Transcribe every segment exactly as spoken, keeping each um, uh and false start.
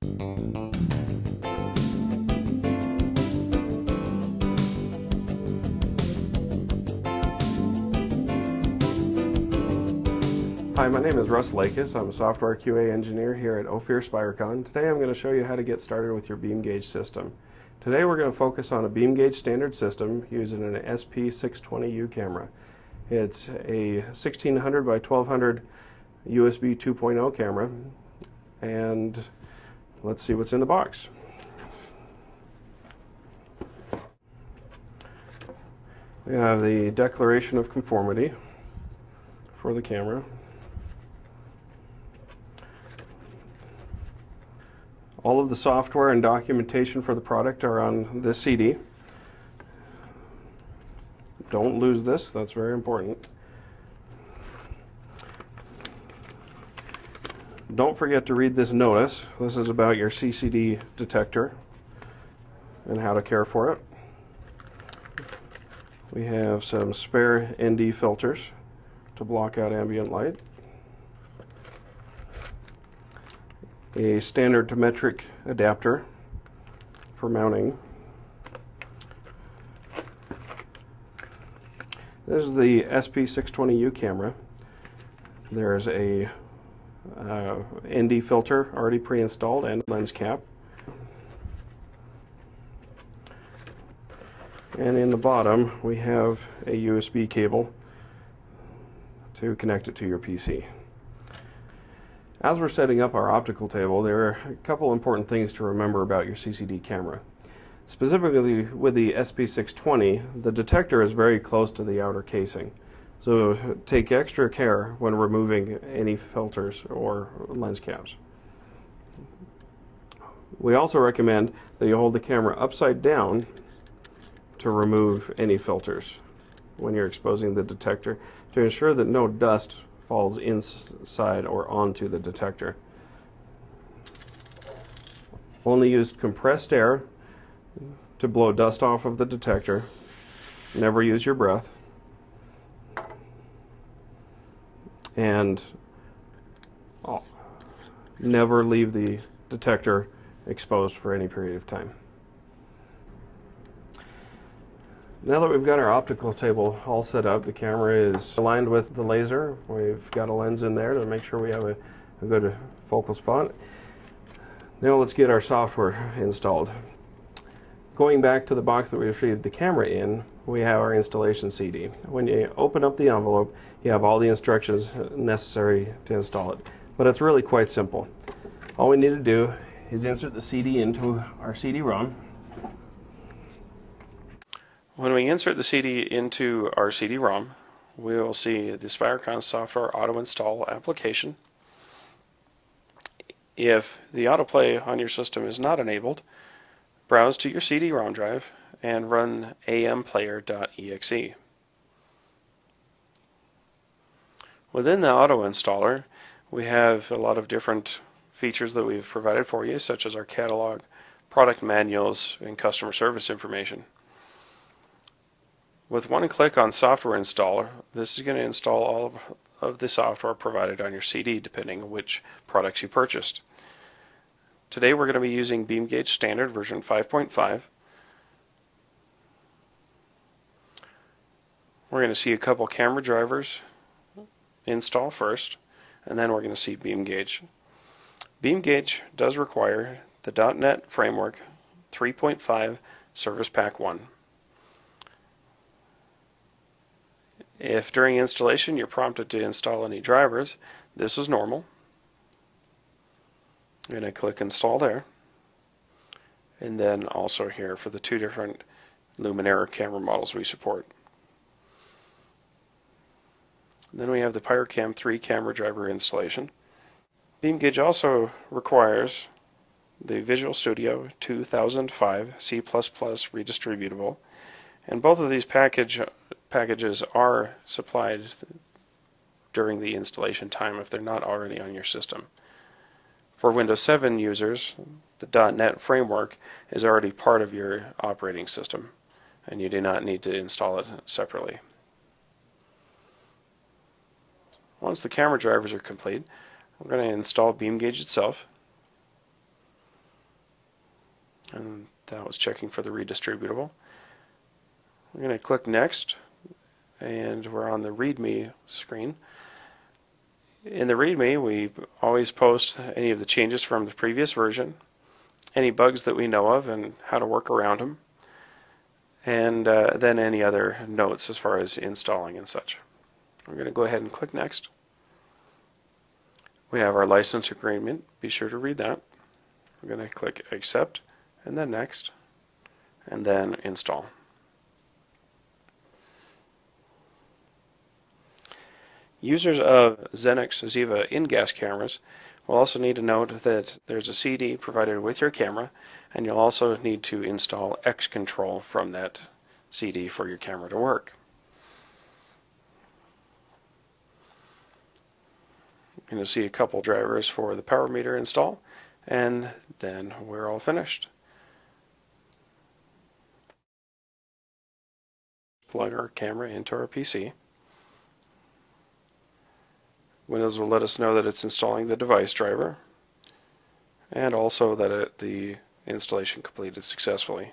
Hi, my name is Russ Lakis. I'm a software Q A engineer here at Ophir-Spiricon. Today I'm going to show you how to get started with your BeamGage system. Today we're going to focus on a BeamGage standard system using an S P six twenty U camera. It's a sixteen hundred by twelve hundred U S B two point oh camera, and let's see what's in the box. We have the declaration of conformity for the camera. All of the software and documentation for the product are on this C D. Don't lose this, that's very important. Don't forget to read this notice. This is about your C C D detector and how to care for it. We have some spare N D filters to block out ambient light. A standard to metric adapter for mounting. This is the S P six twenty U camera. There's a uh, N D filter already pre-installed and lens cap. And in the bottom we have a U S B cable to connect it to your P C. As we're setting up our optical table, there are a couple important things to remember about your C C D camera. Specifically with the S P six twenty, the detector is very close to the outer casing, so take extra care when removing any filters or lens caps. We also recommend that you hold the camera upside down to remove any filters when you're exposing the detector, to ensure that no dust falls inside or onto the detector. Only use compressed air to blow dust off of the detector. Never use your breath. And oh, never leave the detector exposed for any period of time. Now that we've got our optical table all set up, the camera is aligned with the laser. We've got a lens in there to make sure we have a, a good focal spot. Now let's get our software installed. Going back to the box that we retrieved the camera in, we have our installation C D. When you open up the envelope, you have all the instructions necessary to install it. But it's really quite simple. All we need to do is insert the C D into our C D ROM. When we insert the C D into our C D ROM, we will see the Spiricon software auto-install application. If the autoplay on your system is not enabled, browse to your C D ROM drive and run A M Player dot E X E. Within the auto-installer, we have a lot of different features that we've provided for you, such as our catalog, product manuals, and customer service information. With one click on Software Installer, this is going to install all of, of the software provided on your C D, depending on which products you purchased. Today we're going to be using BeamGage Standard version five point five. We're going to see a couple camera drivers install first, and then we're going to see BeamGage. BeamGage does require the dot net Framework three point five Service Pack one. If during installation you're prompted to install any drivers, this is normal. I'm going to click install there, and then also here for the two different Luminera camera models we support. And then we have the PyroCam three camera driver installation. BeamGage also requires the Visual Studio two thousand five C plus plus redistributable, and both of these package packages are supplied during the installation time if they're not already on your system. For Windows seven users, the dot net Framework is already part of your operating system, and you do not need to install it separately. Once the camera drivers are complete, we're going to install BeamGage itself. and that was checking for the redistributable. I'm going to click next, and we're on the README screen. In the README, we always post any of the changes from the previous version, any bugs that we know of and how to work around them, and uh, then any other notes as far as installing and such. I'm going to go ahead and click next. We have our license agreement. Be sure to read that. We're going to click accept and then next and then install. Users of Xenex Ziva InGas cameras will also need to note that there's a C D provided with your camera, and you'll also need to install X-Control from that C D for your camera to work. You're going to see a couple drivers for the power meter install, and then we're all finished. Plug our camera into our P C. Windows will let us know that it's installing the device driver and also that it, the installation completed successfully.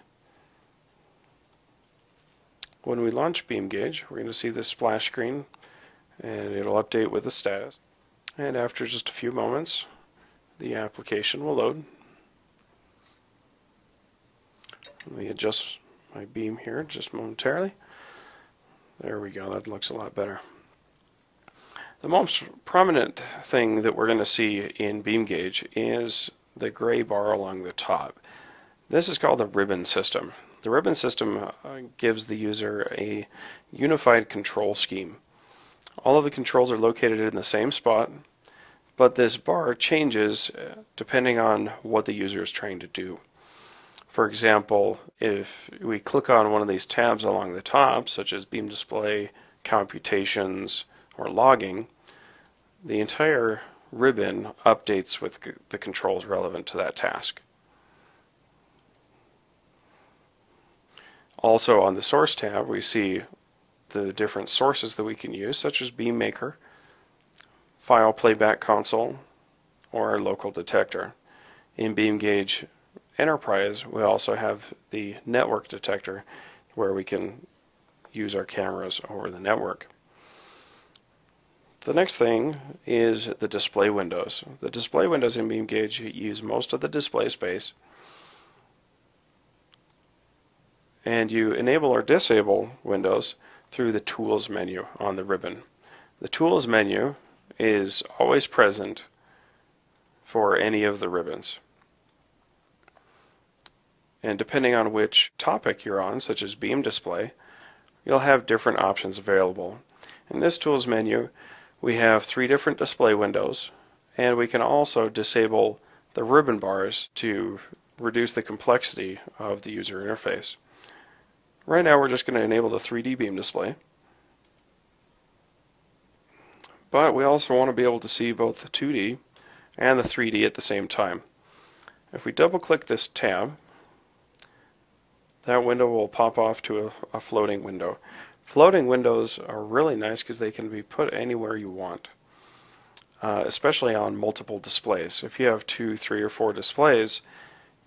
When we launch BeamGage, we're going to see this splash screen, and it'll update with the status. And after just a few moments, the application will load. Let me adjust my beam here just momentarily. There we go, that looks a lot better. The most prominent thing that we're going to see in BeamGage is the gray bar along the top. This is called the ribbon system. The ribbon system gives the user a unified control scheme. All of the controls are located in the same spot, but this bar changes depending on what the user is trying to do. For example, if we click on one of these tabs along the top, such as Beam Display, Computations, or Logging, the entire ribbon updates with the controls relevant to that task. Also on the Source tab, we see the different sources that we can use, such as BeamMaker, File Playback Console, or our local detector. In BeamGage Enterprise, we also have the network detector, where we can use our cameras over the network. The next thing is the display windows. The display windows in BeamGage use most of the display space, and you enable or disable windows through the Tools menu on the ribbon. The Tools menu is always present for any of the ribbons. And depending on which topic you're on, such as Beam Display, you'll have different options available. In this Tools menu, we have three different display windows, and we can also disable the ribbon bars to reduce the complexity of the user interface. Right now we're just going to enable the three D beam display, but we also want to be able to see both the two D and the three D at the same time. If we double click this tab, that window will pop off to a, a floating window. Floating windows are really nice because they can be put anywhere you want, uh, especially on multiple displays. If you have two, three, or four displays,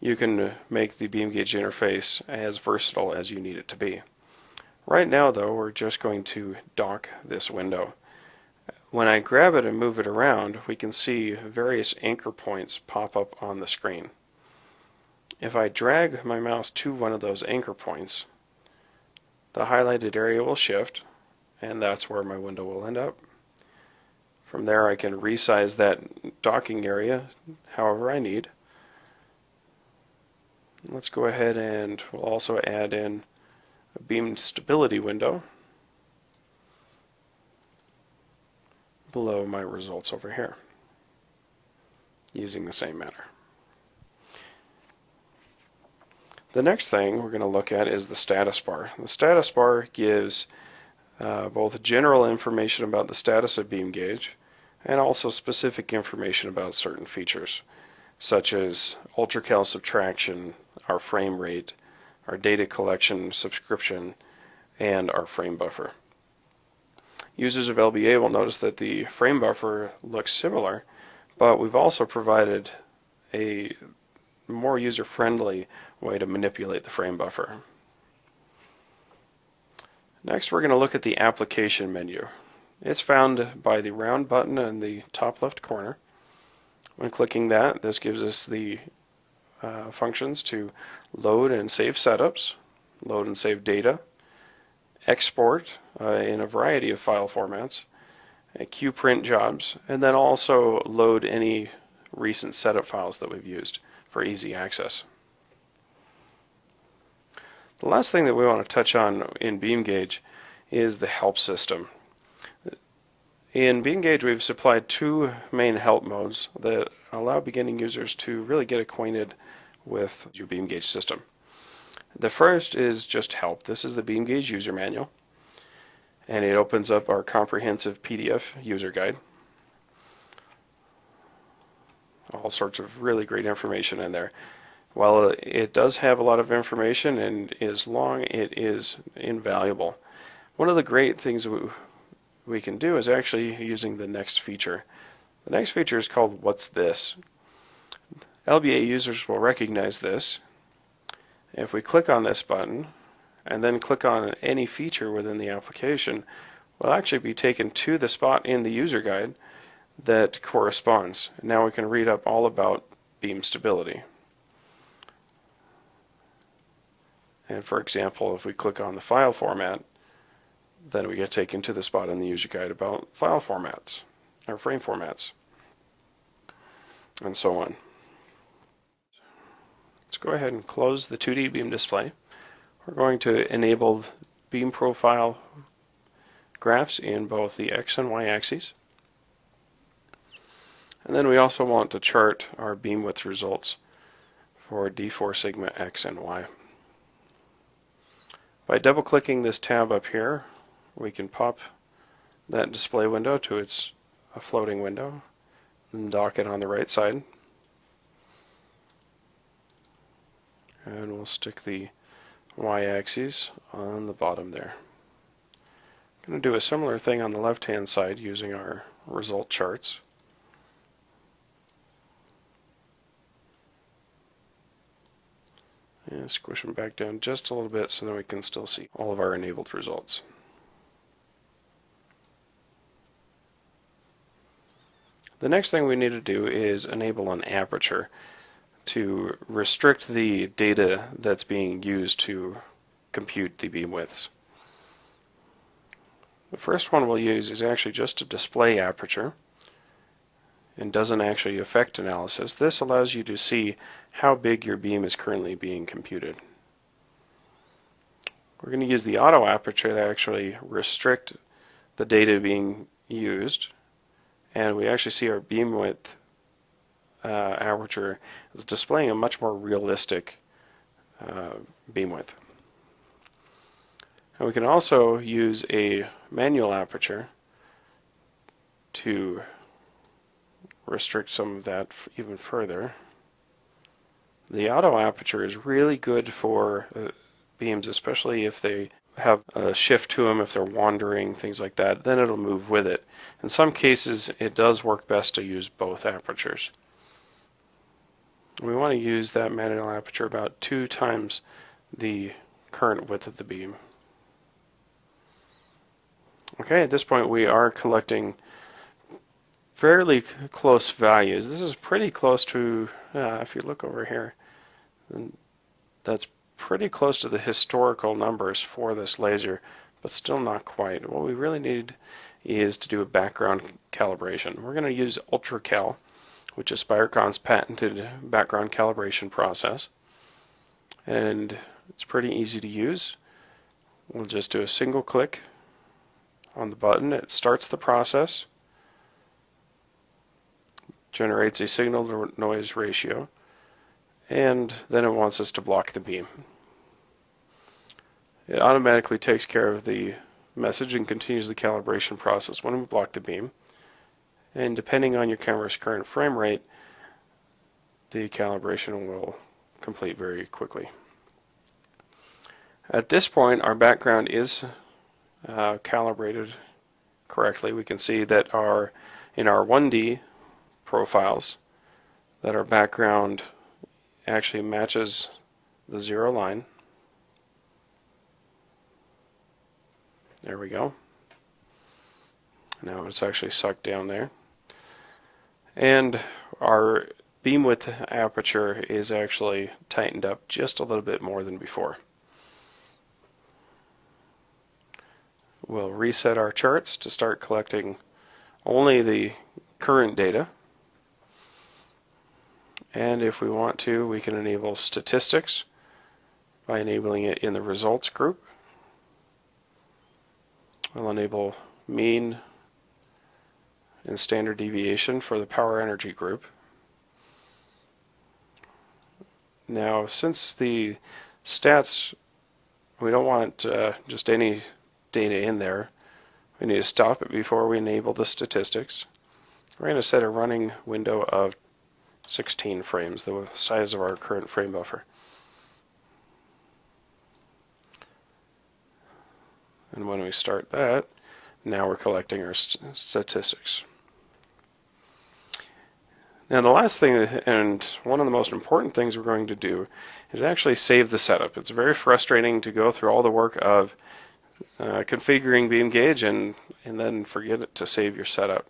you can make the BeamGage interface as versatile as you need it to be. Right now, though, we're just going to dock this window. When I grab it and move it around, we can see various anchor points pop up on the screen. If I drag my mouse to one of those anchor points, the highlighted area will shift, and that's where my window will end up. From there, I can resize that docking area however I need. Let's go ahead and we'll also add in a beam stability window below my results over here, using the same manner. The next thing we're going to look at is the status bar. The status bar gives uh, both general information about the status of BeamGage and also specific information about certain features, such as UltraCal subtraction, our frame rate, our data collection subscription, and our frame buffer. Users of L B A will notice that the frame buffer looks similar, but we've also provided a more user-friendly way to manipulate the frame buffer. Next, we're going to look at the application menu. It's found by the round button in the top left corner. When clicking that, this gives us the uh, functions to load and save setups, load and save data, export uh, in a variety of file formats, and qprint jobs, and then also load any recent setup files that we've used for easy access. The last thing that we want to touch on in BeamGage is the help system. In BeamGage, we've supplied two main help modes that allow beginning users to really get acquainted with your BeamGage system. The first is just help. This is the BeamGage user manual, and it opens up our comprehensive P D F user guide. All sorts of really great information in there. While it does have a lot of information and is long, it is invaluable. One of the great things we can do is actually using the next feature. The next feature is called What's This? L B A users will recognize this. If we click on this button and then click on any feature within the application, we'll actually be taken to the spot in the user guide that corresponds. Now we can read up all about beam stability. And for example, if we click on the file format, then we get taken to the spot in the user guide about file formats or frame formats, and so on. Let's go ahead and close the two D beam display. We're going to enable beam profile graphs in both the X and Y axes. And then we also want to chart our beam width results for D four sigma X and Y. By double clicking this tab up here, we can pop that display window to its a floating window and dock it on the right side. And we'll stick the y-axis on the bottom there. I'm going to do a similar thing on the left-hand side using our result charts. And squish them back down just a little bit so that we can still see all of our enabled results. The next thing we need to do is enable an aperture to restrict the data that's being used to compute the beam widths. The first one we'll use is actually just a display aperture and doesn't actually affect analysis. This allows you to see how big your beam is currently being computed. We're going to use the auto aperture to actually restrict the data being used, and we actually see our beam width Uh, aperture is displaying a much more realistic uh, beam width. And we can also use a manual aperture to restrict some of that even further. The auto aperture is really good for uh, beams, especially if they have a shift to them, if they're wandering, things like that, then it'll move with it. In some cases, it does work best to use both apertures. We want to use that manual aperture about two times the current width of the beam. Okay, at this point we are collecting fairly close values. This is pretty close to, uh, if you look over here, that's pretty close to the historical numbers for this laser, but still not quite. What we really need is to do a background calibration. We're going to use UltraCal, which is Spiricon's patented background calibration process. And it's pretty easy to use. We'll just do a single click on the button. It starts the process, generates a signal to noise ratio, and then it wants us to block the beam. It automatically takes care of the message and continues the calibration process when we block the beam. And depending on your camera's current frame rate, the calibration will complete very quickly. At this point, our background is uh, calibrated correctly. We can see that our in our one D profiles that our background actually matches the zero line. There we go. Now it's actually sucked down there. And our beam width aperture is actually tightened up just a little bit more than before. We'll reset our charts to start collecting only the current data. And if we want to, we can enable statistics by enabling it in the results group. We'll enable mean and standard deviation for the power energy group. Now, since the stats, we don't want uh, just any data in there, we need to stop it before we enable the statistics. We're going to set a running window of sixteen frames, the size of our current frame buffer. And when we start that, now we're collecting our st statistics. Now the last thing, and one of the most important things we're going to do, is actually save the setup. It's very frustrating to go through all the work of uh, configuring BeamGage and, and then forget it to save your setup.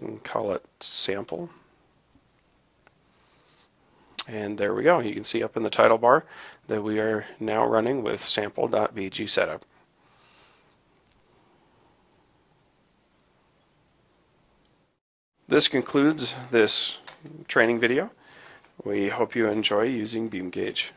And call it sample. And there we go. You can see up in the title bar that we are now running with sample.bg setup. This concludes this training video. We hope you enjoy using BeamGage.